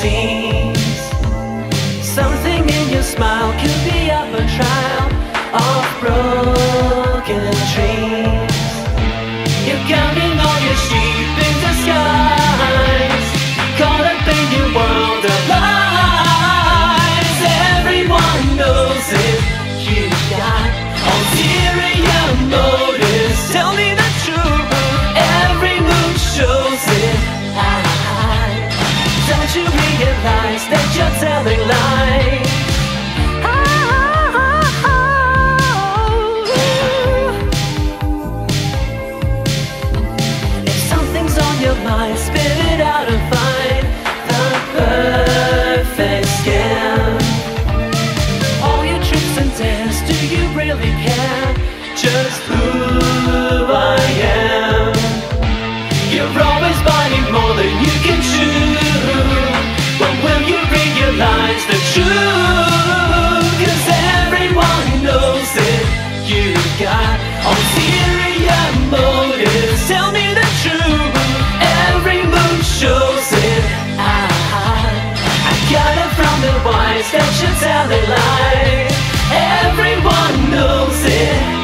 scenes. Something in your smile could be up a trail of broken trees. You're counting all your sheep in the skies, caught up in your world of lies. Everyone knows it, you've got ulterior motives. Tell me the truth, every move shows it. Don't you realize that you're telling lies? Your mind, spit it out and find the perfect scam. All your tricks and tests, do you really care just who I am? You're always buying more than you can chew, but will you realize the truth? Cause everyone knows it, you've got ulterior motives. Tell me the truth, every move shows it. I got it from the wise that you're telling lies. Everyone knows it.